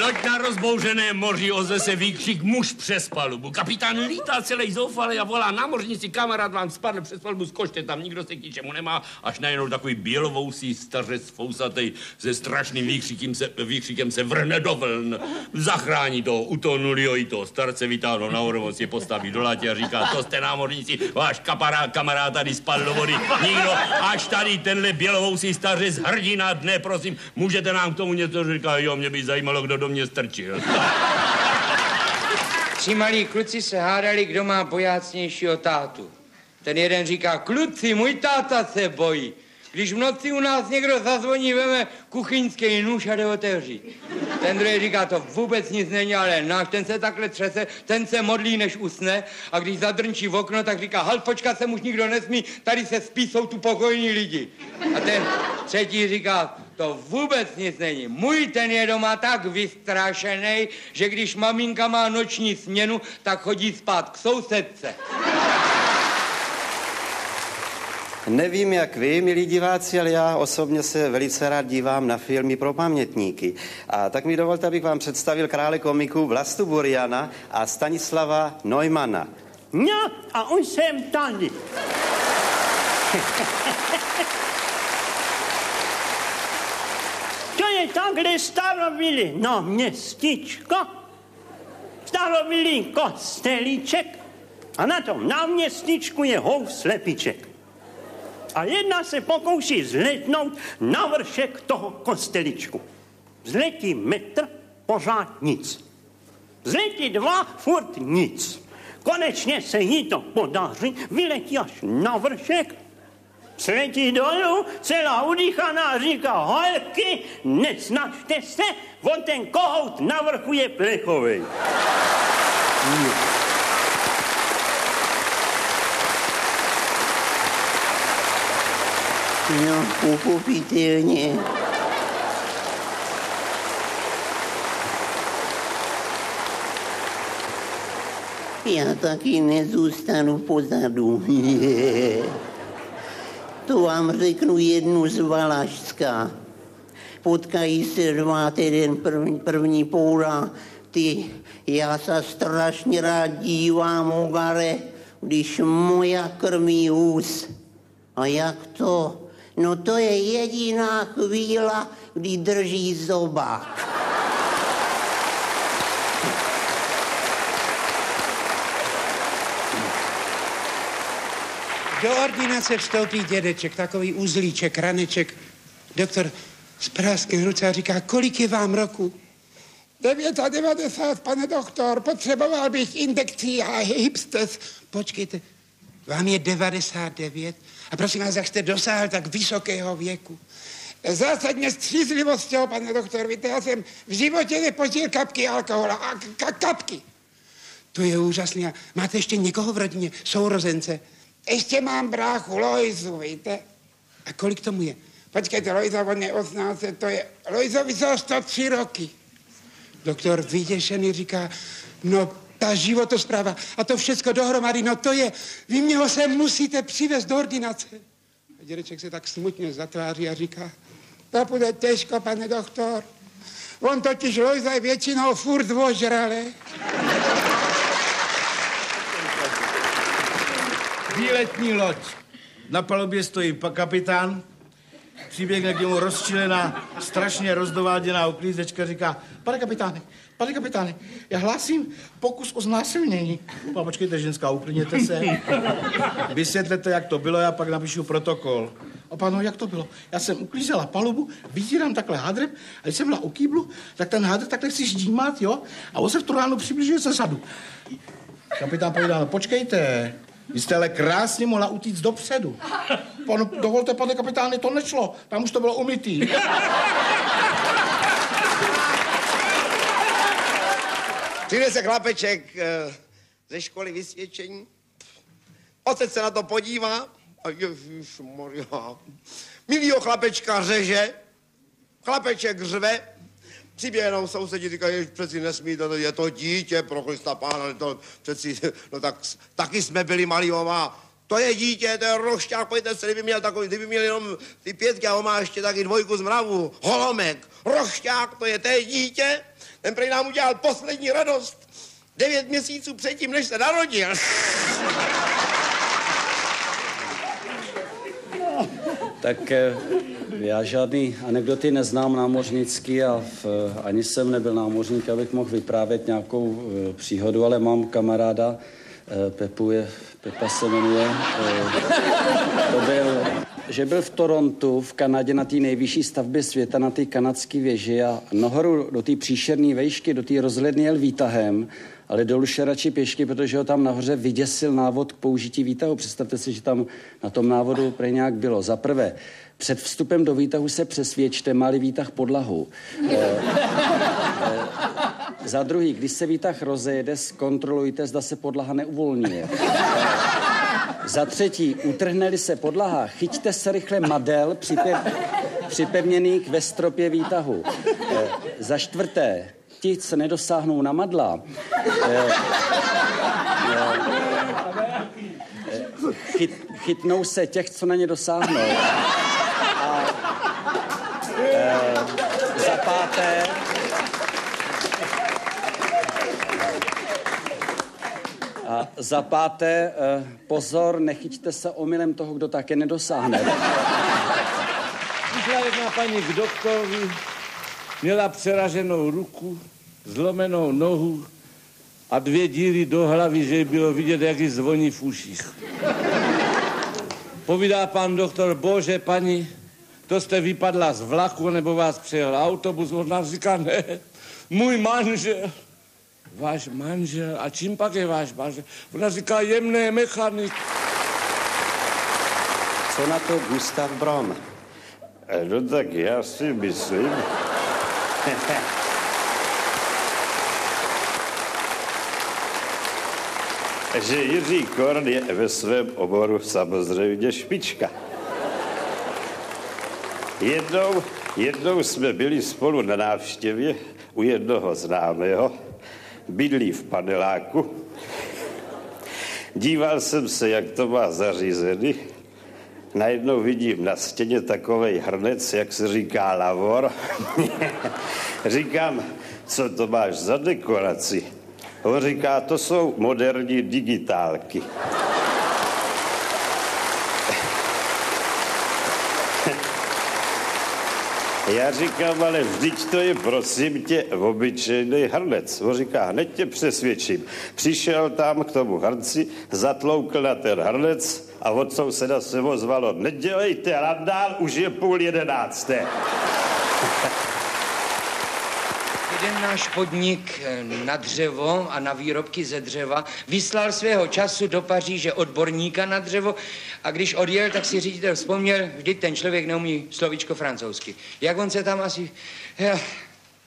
Loď na rozbouřeném moři, ozve se výkřik muž přes palubu. Kapitán lítá celý zoufalý a volá námořnici, kamarád vám spadl přes palubu, skočte tam, nikdo se k ničemu nemá, až najednou takový bělovousý stařec fousatej se strašným výkřikem se vrne do vln. Zachrání toho utonulýho i toho starce, vytáhnou na orvoc, je postaví do látě a říká, co jste námořnici, váš kamarád tady spadl do vody, nikdo, až tady tenhle bělovousý stařec hrdina dne, prosím, můžete nám k tomu něco říkat? Jo, mě by zajímalo, kdo do mě strčil. Tři malí kluci se hádali, kdo má bojácnějšího tátu. Ten jeden říká, kluci, můj táta se bojí. Když v noci u nás někdo zazvoní, veme kuchyňský nůž a jde otevřít. Ten druhý říká, to vůbec nic není, ale náš, ten se takhle třese, ten se modlí, než usne, a když zadrnčí v okno, tak říká, hal, počkat, sem už nikdo nesmí, tady se spí, jsou tu pokojní lidi. A ten třetí říká, to vůbec nic není. Můj ten je doma tak vystrašený, že když maminka má noční směnu, tak chodí spát k sousedce. Nevím, jak vy, milí diváci, ale já osobně se velice rád dívám na filmy pro pamětníky. A tak mi dovolte, abych vám představil krále komiků Vlastu Buriana a Stanislava Neumana. No, a on jsem tady. To je takhle starovili, no, městičko, starovili kostelíček a na tom náměstničku je hou slepiček. A jedna se pokouší zletnout na vršek toho kosteličku. Zletí metr, pořád nic. Zletí dva, furt nic. Konečně se jí to podaří, vyletí až na vršek, sletí dolů, celá udýchaná, říká, holky, nesnažte se, on ten kohout na vrchu je plechovej. No, pochopitelně. Já taky nezůstanu pozadu. To vám řeknu jednu z Valašska. Potkají se dva týden první poura. Ty, já se strašně rád dívám, ogare, když moja krmí ús. A jak to? No to je jediná chvíla, kdy drží zobák. Do ordinace vstoupí dědeček, takový uzlíček, raneček. Doktor s práskem ruce a říká, kolik je vám roku? 99, pane doktor, potřeboval bych injekci a hypstes. Počkejte, vám je 99? A prosím vás, jak jste dosáhl tak vysokého věku. Zásadně střízlivost, pane doktor, víte, já jsem v životě nepožil kapky alkohola a kapky. To je úžasné. Máte ještě někoho v rodině, sourozence? Ještě mám bráchu Lojzu, víte. A kolik tomu je? Počkejte, Lojza, on je 18, to je... Lojzovi jsou 103 roky. Doktor vyděšený říká, no... Ta životospráva a to všecko dohromady, no to je, vy mě ho sem musíte přivést do ordinace. A dědeček se tak smutně zatváří a říká, to bude těžko, pane doktor. On totiž Lojza je většinou furt ožrale. Výletní loď. Na palubě stojí kapitán, přiběhne k němu rozčilená, strašně rozdováděná uklízečka, říká, pane kapitáne, já hlásím pokus o znásilnění. A počkejte, ženská, uklidněte se. Vysvětlete, jak to bylo, já pak napíšu protokol. A panu, jak to bylo? Já jsem uklízela palubu, vytírám takhle hádrem, a když jsem byla u kýblu, tak ten hádr takhle chci ždímat, jo? A on se v tu ránu přibližuje ze zadu. Kapitán povídal, počkejte, vy jste ale krásně mohla utíct dopředu. Panu, dovolte, pane kapitáne, to nešlo, tam už to bylo umytý. Přijde se chlapeček ze školy vysvědčení, otec se na to podívá a ježišmarja, milýho chlapečka řeže, chlapeček řve, přiběhnou sousedí, říkají, přeci nesmíte, je to dítě, pro Krista pána, to přeci, no tak, taky jsme byli malí, on má, to je dítě, to je rošťák, pojďte se, kdyby měl takový, kdyby měl jenom ty 5 a on má ještě taky 2 z mravu, holomek, rošťák, to je dítě, Ten prej nám udělal poslední radost 9 měsíců předtím, než se narodil. Tak já žádný anekdoty neznám námořnický a ani jsem nebyl námořník, abych mohl vyprávět nějakou příhodu, ale mám kamaráda, Pepa se jmenuje, že byl v Torontu, v Kanadě, na té nejvyšší stavbě světa, na té kanadské věži a nahoru do té příšerné vejšky, do té rozhledny jel výtahem, ale dolů šel radši pěšky, protože ho tam nahoře vyděsil návod k použití výtahu. Představte si, že tam na tom návodu prej nějak bylo. Za prvé, před vstupem do výtahu se přesvědčte, má-li výtah podlahu. Za druhý, když se výtah rozejede, zkontrolujte, zda se podlaha neuvolňuje. Za třetí, utrhne-li se podlaha, chyťte se rychle madel připevněných ve stropě výtahu. Za čtvrté, ti, co nedosáhnou na madla, chytnou se těch, co na ně dosáhnou. A za páté, pozor, nechyťte se omylem toho, kdo také nedosáhne. Přišla jedna paní k doktorovi, měla přeraženou ruku, zlomenou nohu a 2 díry do hlavy, že jí bylo vidět, jak ji zvoní v uších. Povídá pan doktor, bože, paní, to jste vypadla z vlaku, nebo vás přejel autobus? Ona říká, ne, můj manžel. Váš manžel? A čím pak je váš manžel? Ona říká, jemné mechanik. Co na to Gustav Brom? No tak já si myslím... že Jiří Korn je ve svém oboru samozřejmě špička. Jednou jsme byli spolu na návštěvě u jednoho známého, bydlí v paneláku. Díval jsem se, jak to má zařízený. Najednou vidím na stěně takovej hrnec, jak se říká lavor. Říkám, co to máš za dekoraci? On říká, to jsou moderní digitálky. Já říkám, ale vždyť to je, prosím tě, obyčejný hrnec. On říká, hned tě přesvědčím. Přišel tam k tomu hrnci, zatloukl na ten hrnec a od souseda se ozvalo, nedělejte randál, už je 10:30. Jeden náš podnik na dřevo a na výrobky ze dřeva vyslal svého času do Paříže odborníka na dřevo a když odjel, tak si ředitel vzpomněl, vždyť ten člověk neumí slovíčko francouzsky. Jak on se tam asi...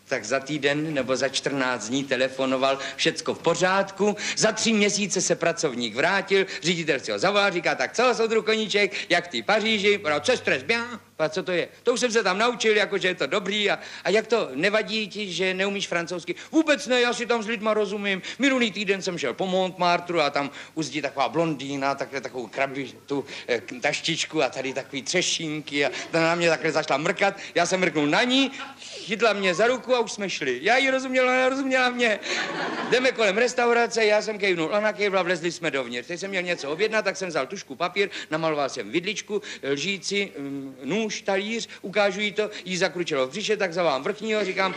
Tak za týden nebo za 14 dní telefonoval, všecko v pořádku, za 3 měsíce se pracovník vrátil, ředitel si ho zavolal, říká, tak co, soudruh Koníček, jak v té Paříži, no, co stres, bien, a co to je? To už jsem se tam naučil, jakože je to dobrý a jak to, nevadí ti, že neumíš francouzsky? Vůbec ne, já si tam s lidma rozumím, minulý týden jsem šel po Montmartru a tam u zdi taková blondýna, takhle takovou tu taštičku a tady takový třešínky a ta na mě takhle začala mrkat, já jsem mrknul na ní, chytla mě za ruku a už jsme šli. Já jí rozuměl, ona rozuměla mě. Jdeme kolem restaurace, já jsem kejvnul, ona kejvla, vlezli jsme dovnitř. Teď jsem měl něco objednat, tak jsem vzal tužku, papír, namaloval jsem vidličku, lžíci, nůž, talíř, ukážu jí to, jí zakručilo v břiše, tak zavolám vrchního, říkám,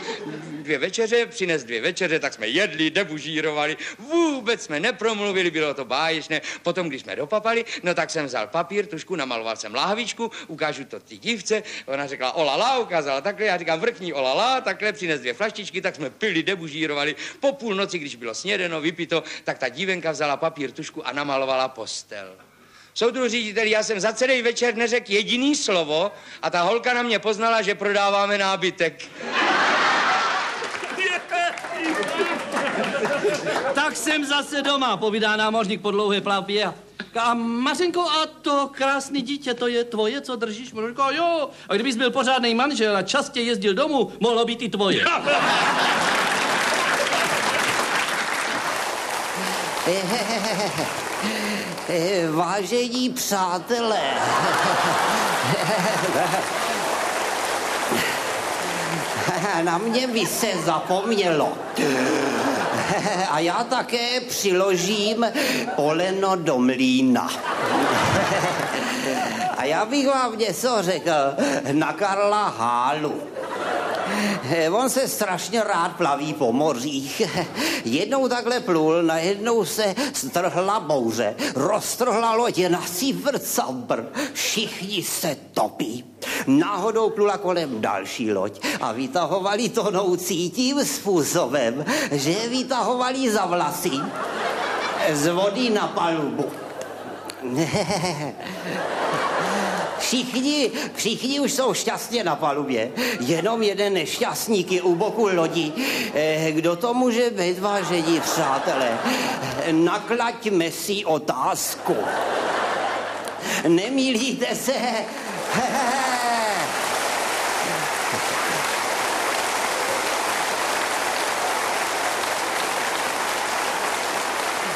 2 večeře, přines 2 večeře, tak jsme jedli, debužírovali, vůbec jsme nepromluvili, bylo to báječné. Potom, když jsme dopapali, no tak jsem vzal papír, tužku, namaloval jsem láhvičku, ukážu to ty dívce, ona řekla olala, ukázala takhle, já říkám vrchní olala, takhle přines 2 flaštičky, tak jsme pili, debužírovali. Po půlnoci, když bylo snědeno, vypito, tak ta dívenka vzala papír, tužku a namalovala postel. Soudruh řediteli, já jsem za celý večer neřekl jediný slovo a ta holka na mě poznala, že prodáváme nábytek. Tak jsem zase doma, povídá námořník po dlouhé plavbě. A Mařenko, a to krásný dítě, to je tvoje, co držíš? Říká, jo, a kdybys byl pořádnej manžel a častě jezdil domů, mohlo být i tvoje. Vážení přátelé, na mě by se zapomnělo. A já také přiložím poleno do mlýna. A já bych vám něco řekl na Karla Hálu. On se strašně rád plaví po mořích. Jednou takhle plul, najednou se strhla bouře, roztrhla lodě na Cibr-Cabr. Všichni se topí. Náhodou plula kolem další loď a vytahovali tonoucí tím způsobem, že je vytahovali za vlasy z vody na palubu. Všichni už jsou šťastně na palubě, jenom jeden nešťastník je u boku lodi. Kdo to může být, vážení přátelé? Naklaďme si otázku. Nemýlíte se?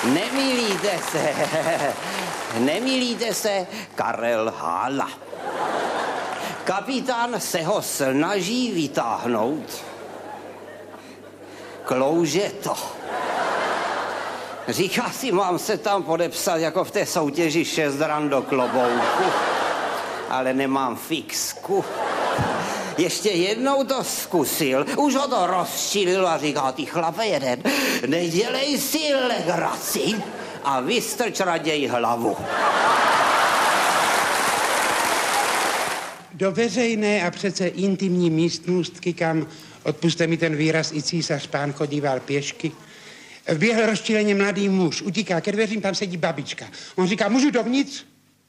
Nemýlíte se, nemýlíte se, Karel Hála. Kapitán se ho snaží vytáhnout. Klouže to. Říká si, mám se tam podepsat jako v té soutěži 6 ran do klobouku, ale nemám fixku. Ještě jednou to zkusil, už ho to rozčililo a říká, ty chlape jeden, nedělej si legraci a vystrč raději hlavu. Do veřejné a přece intimní místnostky, kam, odpuste mi ten výraz, i císař pán chodíval pěšky, vběhl rozčileně mladý muž, utíká ke dveřím, tam sedí babička. On říká, můžu dovnitř?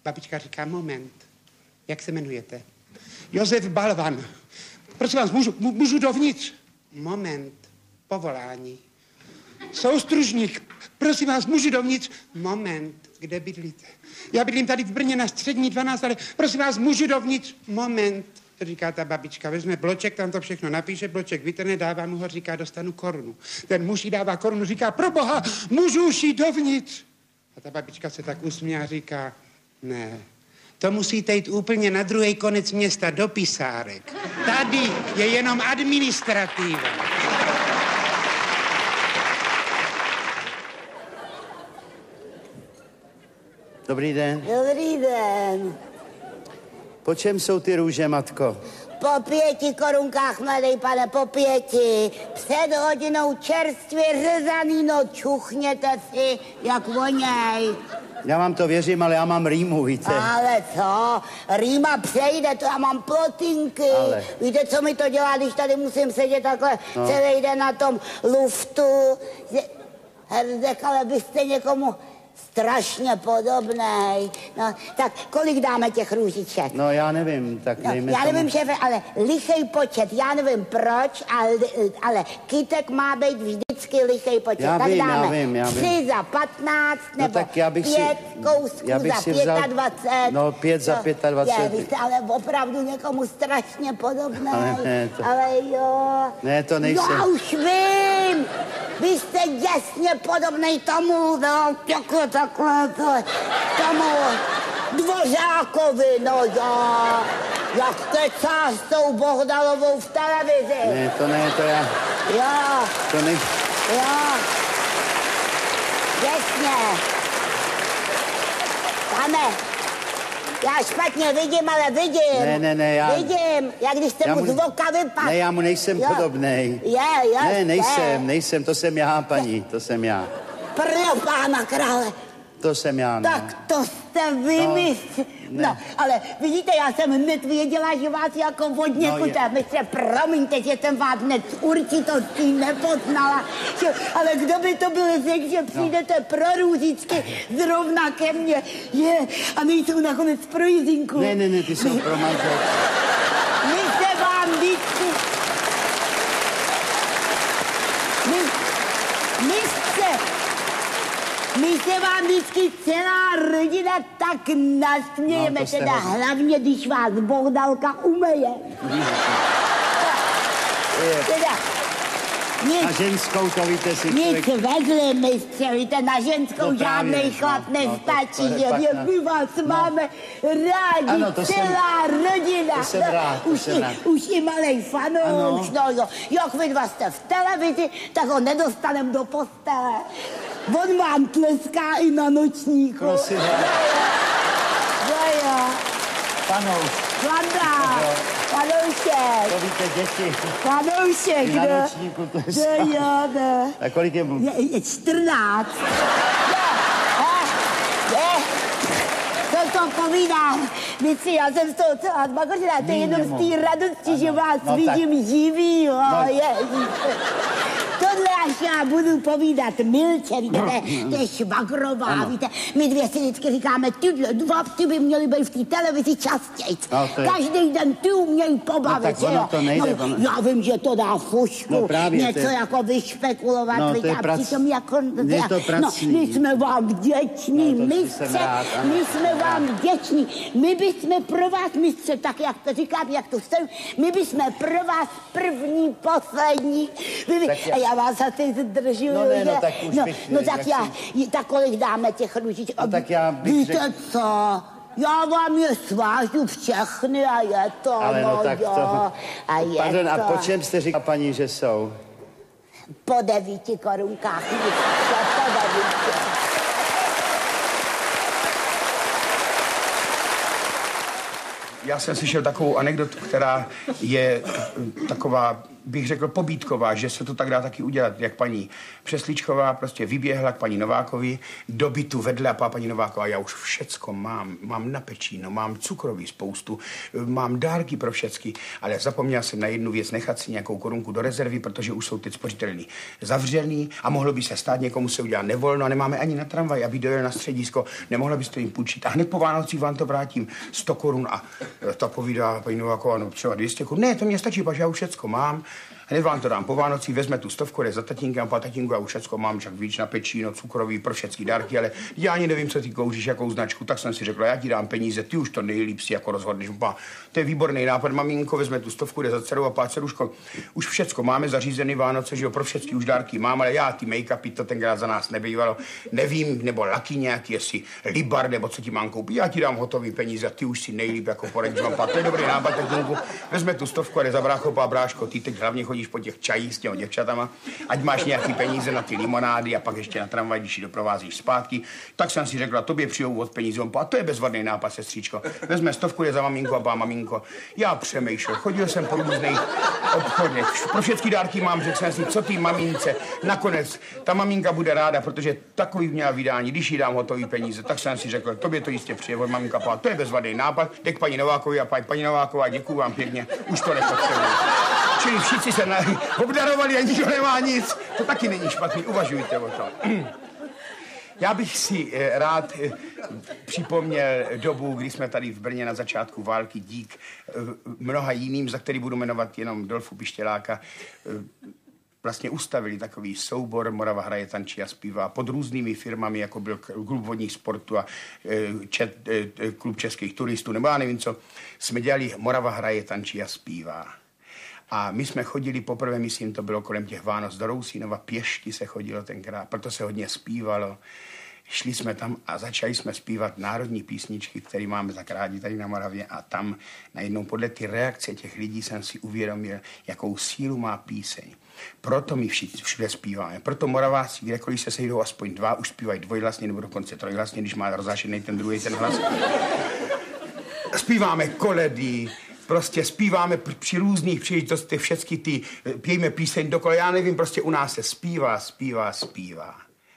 Babička říká, moment, jak se jmenujete? Josef Balvan. Prosím vás, můžu dovnitř? Moment, povolání. Soustružník, prosím vás, můžu dovnitř? Moment, kde bydlíte? Já bydlím tady v Brně na Střední 12, ale prosím vás, můžu dovnitř? Moment, říká ta babička, vezme bloček, tam to všechno napíše, bloček vytrhne, dává mu ho, říká, dostanu korunu. Ten muž jí dává korunu, říká, proboha, můžu už jít dovnitř? A ta babička se tak usměla, říká, ne. To musíte jít úplně na druhý konec města, do Pisárek. Tady je jenom administrativa. Dobrý den. Dobrý den. Po čem jsou ty růže, matko? Po 5 korunkách, mladej pane, po 5. Před hodinou čerstvě řezaný, no čuchněte si, jak voněj. Já vám to věřím, ale já mám rýmu, víte. Ale co? Rýma přejde, to já mám plotinky. Ale... Víte, co mi to dělá, když tady musím sedět takhle, no. Celý den na tom luftu. Hrdek, ale byste někomu strašně podobnej. No, tak kolik dáme těch růžiček? No, já nevím, tak dejme. No, já nevím, šéfe, ale lichej počet, já nevím proč, ale kytek má být vždycky lichej počet. Já tak vím, dáme já vím. 3 za 15, nebo no, tak já bych 5 kousků za 25. No, 5 za 25. Je, vy jste ale opravdu někomu strašně podobnej. Ale jo. Ne, to nejsem. No, už vím! Vy jste jasně podobnej tomu, no, takhle, tomu Dvořákovi, no jo, jak kecá s tou Bohdalovou v televizi. Ne, to ne, to já. Jo. To ne. Jo. Jasně. Pane, já špatně vidím, ale vidím. Ne, já... Vidím, jak když jste mu z voka vypadl. Ne, já mu nejsem podobnej. Jo. Ne, nejsem, to jsem já, paní, to jsem já. Pro pána krále. To jsem já, no. Tak to jste vymyslel. No, ale vidíte, já jsem hned věděla, že vás jako vodně kutá. Mistře, promiňte, že jsem vás hned s určitostí nepoznala. Ale kdo by to byl řekl, že přijdete pro růžičky zrovna ke mně. Je, a my jsou nakonec pro jizinku. Ne, ty jsou pro manželku. My se vám vždycky... My se vám vždycky celá rodina tak nasmějeme, no, teda hlavně, když vás Bohdalka umeje. Teda, Na ženskou to víte si člověk. Nic vedle mistře, na ženskou no žádnej chlap nestačí. My vás máme rádi, ano, celá rodina. To jsem rád, už i malej fanouš. No, jak vy dva jste v televizi, tak ho nedostanem do postele. On vám tleská i na nočníku. Prosím vás. Vlada, Panoušek. To víte, děti. Panoušek, ne? A kolik je mu? Je 14. To povídám. Víci, já jsem z toho celá zbakořená. To je jenom z té radosti, ano, že vás vidím živý. Tohle až já budu povídat milče, víte, to je švagrová, víte. My dvě si vždycky říkáme, tyhle dva psi by měly být v té televizi častěji. Každý den ty umějí pobavit, jo. Já vím, že to dá fušku, něco jako vyšpekulovat, víte, a přitom jako... My jsme vám vděční, mistře, my jsme vám vděční. My bychom pro vás, mistře, tak jak to říkám, jak to jsem, my bychom pro vás první, poslední. A já vás asi zdržuju, že? Tak kolik dáme těch růžiček? No tak já bych řekl... Víte co? Já vám je svážu všechny a je to, Pardon, a po čem jste říkala, paní, že jsou? Po 9 korunkách. Já jsem slyšel takovou anekdotu, která je taková, bych řekl, pobídková, že se to tak dá taky udělat, jak paní Přesličková prostě vyběhla k paní Novákovi, do bytu vedle a paní Nováková, já už všecko mám, mám na pečíno, mám cukroví spoustu, mám dárky pro všecky, ale zapomněl jsem na jednu věc, nechat si nějakou korunku do rezervy, protože už jsou ty spořitelny zavřený a mohlo by se stát, někomu se udělat nevolno a nemáme ani na tramvaj, aby dojel na středisko, nemohla byste jim půjčit a hned po Vánocích vám to vrátím, 100 korun a ta povídá paní Nováková, no třeba 200 korun, ne, to mě stačí, protože já už všecko mám. Hned vám to dám po Vánocí, vezme tu 100 jde za tatínkem, po tatínku já už všecko mám, však víc na pečíno, cukroví, pro všechny dárky, ale já ani nevím, co ty kouříš, jakou značku, tak jsem si řekla, já ti dám peníze, ty už to nejlíp si jako rozhodneš. To je výborný nápad, maminko, vezme tu 100 jde za dceru a pát ceruško, už všecko máme zařízený Vánoce, že jo, pro všechny už dárky mám, ale já ty make-upy, to tenkrát za nás nebývalo, nevím, nebo laky nějaký, jestli Libar, nebo co ti mám koupit, já ti dám hotový peníze, ty už si nejlíp jako poradíš, mám pát, to je dobrý nápad, tatínku, vezme tu 100 jde za brácho, pá, bráško, ty teď hlavně chodíš po těch čajích s těmi děvčatama, ať máš nějaký peníze na ty limonády a pak ještě na tramvaj, když ji doprovázíš zpátky, tak jsem si řekla, tobě přijou od peníze, a to je bezvadný nápad, sestřičko. Vezme 100 je za maminku a pá, maminko, já přemýšlel, chodil jsem po různých obchodech, pro všechny dárky mám, řekl jsem si, co ty mamince, nakonec ta maminka bude ráda, protože takový měla vydání, když jí dám hotový peníze, tak jsem si řekl, tobě to jistě přijde od maminka, pá, to je bezvadný nápad, dej k paní Novákovi a paní Nováková, děkuju vám pěkně, už to nepotřebuji. Čili všichni se obdarovali a nikdo nemá nic. To taky není špatný, uvažujte o tom. Já bych si rád připomněl dobu, kdy jsme tady v Brně na začátku války dík mnoha jiným, za který budu jmenovat jenom Dolfu Pištěláka, vlastně ustavili takový soubor Morava hraje, tančí a zpívá pod různými firmami, jako byl klub vodních sportů a klub českých turistů, nebo já nevím co, jsme dělali Morava hraje, tančí a zpívá. A my jsme chodili poprvé, myslím, to bylo kolem těch Vánoc do Rousínova, pěšky se chodilo tenkrát, proto se hodně zpívalo. Šli jsme tam a začali jsme zpívat národní písničky, které máme tak rádi tady na Moravě a tam najednou podle ty reakce těch lidí jsem si uvědomil, jakou sílu má píseň. Proto my všichni všude zpíváme. Proto Moraváci, kdekoliv se sejdou aspoň dva, už zpívají dvojhlasně nebo dokonce trojhlasně, když má rozzášený ten druhý ten hlas. Zpíváme koledy. Prostě zpíváme při různých příležitostech všechny ty, pijeme píseň dokola, já nevím, prostě u nás se zpívá, zpívá, zpívá.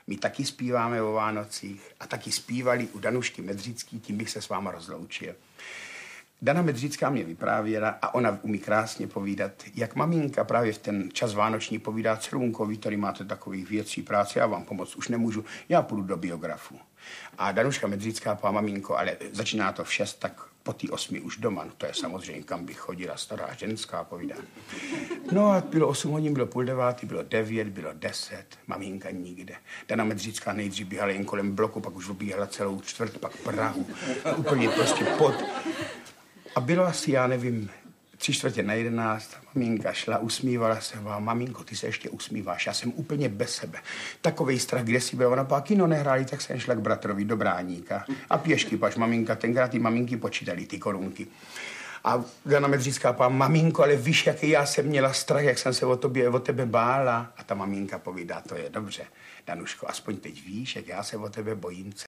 My taky zpíváme o Vánocích a taky zpívali u Danušky Medřický, tím bych se s váma rozloučil. Dana Medřická mě vyprávěla a ona umí krásně povídat, jak maminka právě v ten čas vánoční povídá Crunko, vy tady máte takových věcí, práce, já vám pomoct už nemůžu, já půjdu do biografu. A Danuška Medřická, pá maminko, ale začíná to v 6, tak po tý 8 už doma, no to je samozřejmě, kam bych chodila, stará ženská povídá. No a bylo 8 hodin, bylo 8:30, bylo 9, bylo 10, maminka nikde. Dana Medřická nejdřív běhala jen kolem bloku, pak už obíhala celou čtvrt, pak Prahu, úplně prostě pod. A bylo asi, já nevím, 3:15, maminka šla, usmívala se, a maminko, ty se ještě usmíváš, já jsem úplně bez sebe. Takovej strach, kde si byla, ona pak kino nehráli, tak jsem šla k bratrovi do Bráníka. A pěšky, pač maminka, tenkrát ty maminky počítali, ty korunky. A Dana Medřická, pá, maminko, ale víš, jaký já jsem měla strach, jak jsem se o tebe bála. A ta maminka povídá, to je dobře, Danuško, aspoň teď víš, jak já se o tebe bojím.